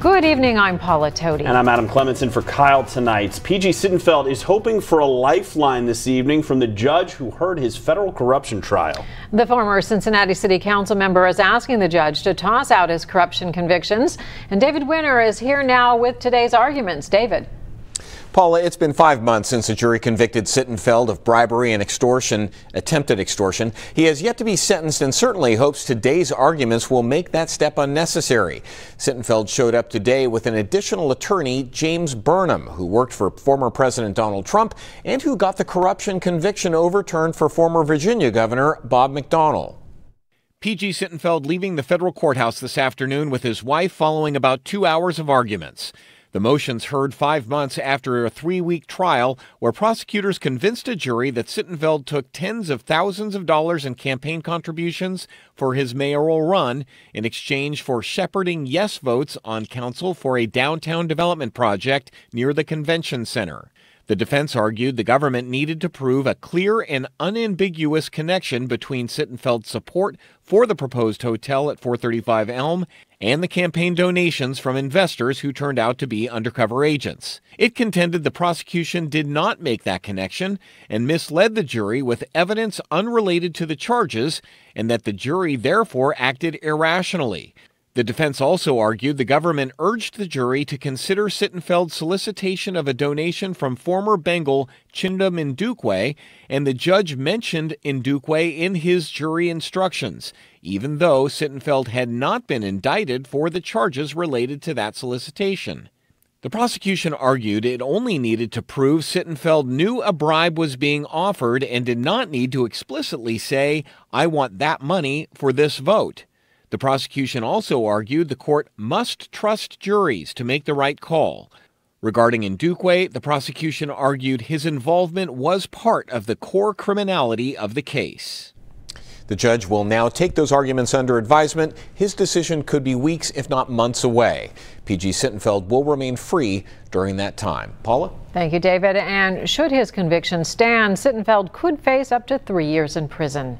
Good evening, I'm Paula Todi. And I'm Adam Clementson for Kyle Tonight. P.G. Sittenfeld is hoping for a lifeline this evening from the judge who heard his federal corruption trial. The former Cincinnati City Council member is asking the judge to toss out his corruption convictions. And David Winner is here now with today's arguments. David. Paula, it's been 5 months since a jury convicted Sittenfeld of bribery and extortion, attempted extortion. He has yet to be sentenced and certainly hopes today's arguments will make that step unnecessary. Sittenfeld showed up today with an additional attorney, James Burnham, who worked for former President Donald Trump and who got the corruption conviction overturned for former Virginia Governor Bob McDonnell. P.G. Sittenfeld leaving the federal courthouse this afternoon with his wife following about 2 hours of arguments. The motions heard 5 months after a 3-week trial where prosecutors convinced a jury that Sittenfeld took tens of thousands of dollars in campaign contributions for his mayoral run in exchange for shepherding yes votes on council for a downtown development project near the convention center. The defense argued the government needed to prove a clear and unambiguous connection between Sittenfeld's support for the proposed hotel at 435 Elm and the campaign donations from investors who turned out to be undercover agents. It contended the prosecution did not make that connection and misled the jury with evidence unrelated to the charges, and that the jury therefore acted irrationally. The defense also argued the government urged the jury to consider Sittenfeld's solicitation of a donation from former Bengal Chidobe Induque, and the judge mentioned Induque in his jury instructions, even though Sittenfeld had not been indicted for the charges related to that solicitation. The prosecution argued it only needed to prove Sittenfeld knew a bribe was being offered and did not need to explicitly say, "I want that money for this vote." The prosecution also argued the court must trust juries to make the right call. Regarding Induque, the prosecution argued his involvement was part of the core criminality of the case. The judge will now take those arguments under advisement. His decision could be weeks, if not months away. P.G. Sittenfeld will remain free during that time. Paula? Thank you, David. And should his conviction stand, Sittenfeld could face up to 3 years in prison.